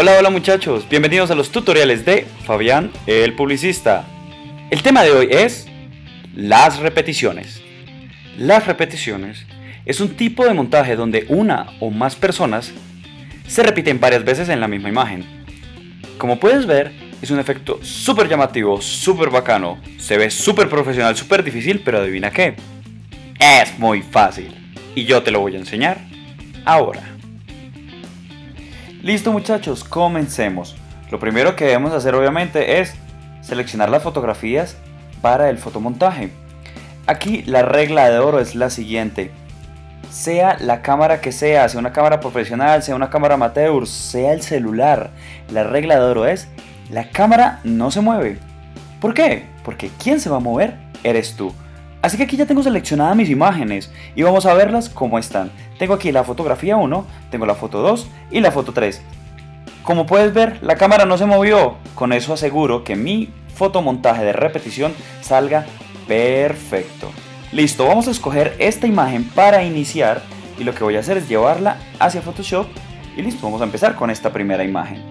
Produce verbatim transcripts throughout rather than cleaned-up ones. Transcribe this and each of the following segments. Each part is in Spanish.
Hola, hola muchachos, bienvenidos a los tutoriales de Fabián el publicista. El tema de hoy es las repeticiones. Las repeticiones es un tipo de montaje donde una o más personas se repiten varias veces en la misma imagen. Como puedes ver, es un efecto súper llamativo, súper bacano, se ve súper profesional, súper difícil, pero adivina qué, es muy fácil y yo te lo voy a enseñar ahora. Listo muchachos, comencemos. Lo primero que debemos hacer obviamente es seleccionar las fotografías para el fotomontaje. Aquí la regla de oro es la siguiente: sea la cámara que sea, sea una cámara profesional, sea una cámara amateur, sea el celular, la regla de oro es la cámara no se mueve. ¿Por qué? Porque quien se va a mover eres tú. Así que aquí ya tengo seleccionadas mis imágenes y vamos a verlas como están. Tengo aquí la fotografía uno, tengo la foto dos y la foto tres. Como puedes ver, la cámara no se movió. Con eso aseguro que mi fotomontaje de repetición salga perfecto. Listo, vamos a escoger esta imagen para iniciar y lo que voy a hacer es llevarla hacia Photoshop y listo, vamos a empezar con esta primera imagen.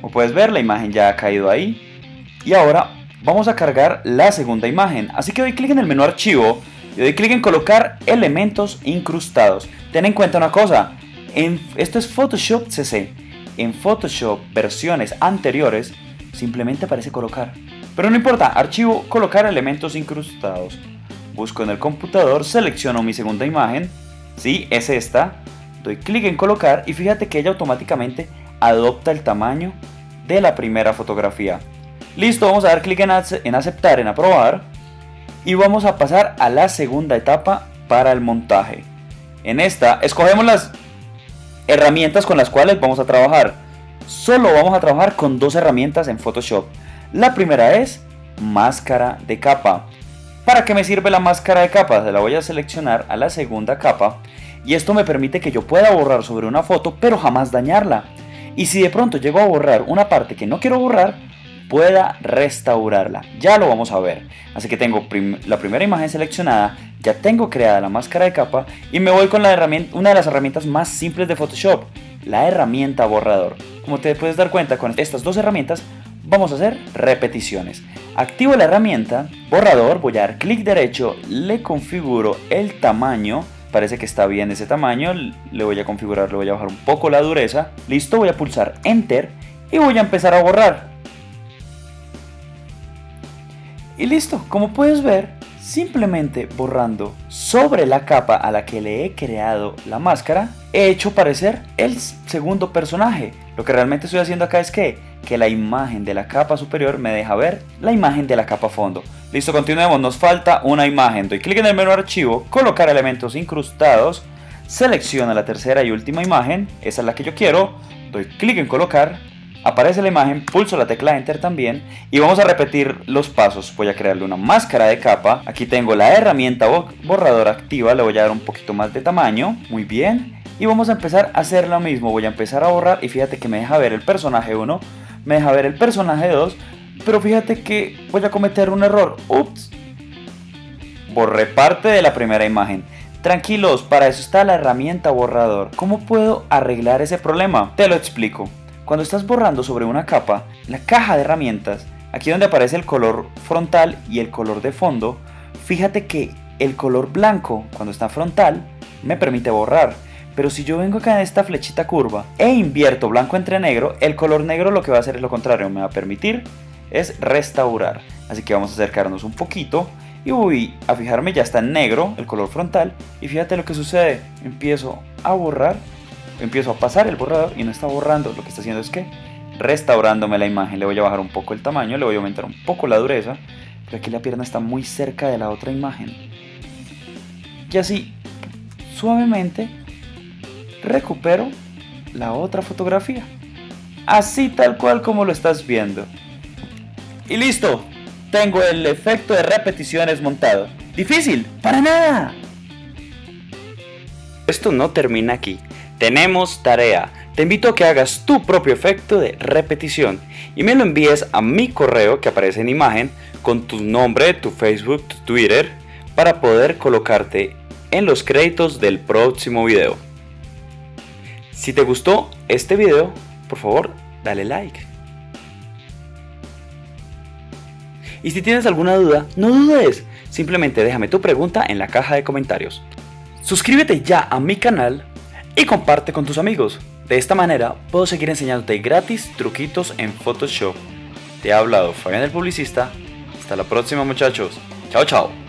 Como puedes ver, la imagen ya ha caído ahí y ahora vamos a cargar la segunda imagen, así que doy clic en el menú archivo y doy clic en colocar elementos incrustados. Ten en cuenta una cosa, en, esto es Photoshop C C, en Photoshop versiones anteriores simplemente aparece colocar, pero no importa, archivo, colocar elementos incrustados. Busco en el computador, selecciono mi segunda imagen, sí, es esta, doy clic en colocar y fíjate que ella automáticamente adopta el tamaño de la primera fotografía. Listo, vamos a dar clic en, ace en aceptar, en aprobar y vamos a pasar a la segunda etapa para el montaje. En esta escogemos las herramientas con las cuales vamos a trabajar. Solo vamos a trabajar con dos herramientas en Photoshop. La primera es máscara de capa. ¿Para qué me sirve la máscara de capa? Se la voy a seleccionar a la segunda capa y esto me permite que yo pueda borrar sobre una foto pero jamás dañarla. Y si de pronto llego a borrar una parte que no quiero borrar, pueda restaurarla, ya lo vamos a ver. Así que tengo prim- la primera imagen seleccionada, ya tengo creada la máscara de capa y me voy con la herramienta, una de las herramientas más simples de Photoshop, la herramienta borrador. Como te puedes dar cuenta, con estas dos herramientas vamos a hacer repeticiones. Activo la herramienta borrador, voy a dar clic derecho, le configuro el tamaño, parece que está bien ese tamaño, le voy a configurar, le voy a bajar un poco la dureza, listo, voy a pulsar enter y voy a empezar a borrar. Y listo, como puedes ver, simplemente borrando sobre la capa a la que le he creado la máscara, he hecho parecer el segundo personaje. Lo que realmente estoy haciendo acá es que, que la imagen de la capa superior me deja ver la imagen de la capa fondo. Listo, continuemos, nos falta una imagen. Doy clic en el menú archivo, colocar elementos incrustados, selecciona la tercera y última imagen, esa es la que yo quiero, doy clic en colocar, aparece la imagen, pulso la tecla enter también y vamos a repetir los pasos. Voy a crearle una máscara de capa, aquí tengo la herramienta borradora activa, le voy a dar un poquito más de tamaño, muy bien, y vamos a empezar a hacer lo mismo, voy a empezar a borrar y fíjate que me deja ver el personaje uno, me deja ver el personaje dos, pero fíjate que voy a cometer un error, ups, borré parte de la primera imagen. Tranquilos, para eso está la herramienta borrador. ¿Cómo puedo arreglar ese problema? Te lo explico. Cuando estás borrando sobre una capa, la caja de herramientas, aquí donde aparece el color frontal y el color de fondo, fíjate que el color blanco, cuando está frontal, me permite borrar. Pero si yo vengo acá en esta flechita curva e invierto blanco entre negro, el color negro lo que va a hacer es lo contrario, me va a permitir es restaurar. Así que vamos a acercarnos un poquito y voy a fijarme, ya está en negro el color frontal y fíjate lo que sucede, empiezo a borrar. Empiezo a pasar el borrador y no está borrando, lo que está haciendo es que restaurándome la imagen. Le voy a bajar un poco el tamaño, le voy a aumentar un poco la dureza, pero aquí la pierna está muy cerca de la otra imagen. Y así, suavemente, recupero la otra fotografía. Así tal cual como lo estás viendo. Y listo, tengo el efecto de repeticiones montado. ¿Difícil? ¡Para nada! Esto no termina aquí. Tenemos tarea, te invito a que hagas tu propio efecto de repetición y me lo envíes a mi correo que aparece en imagen con tu nombre, tu Facebook, tu Twitter para poder colocarte en los créditos del próximo video. Si te gustó este video, por favor dale like. Y si tienes alguna duda, no dudes, simplemente déjame tu pregunta en la caja de comentarios. Suscríbete ya a mi canal y comparte con tus amigos. De esta manera puedo seguir enseñándote gratis truquitos en Photoshop. Te ha hablado Fabián el publicista. Hasta la próxima, muchachos. Chao, chao.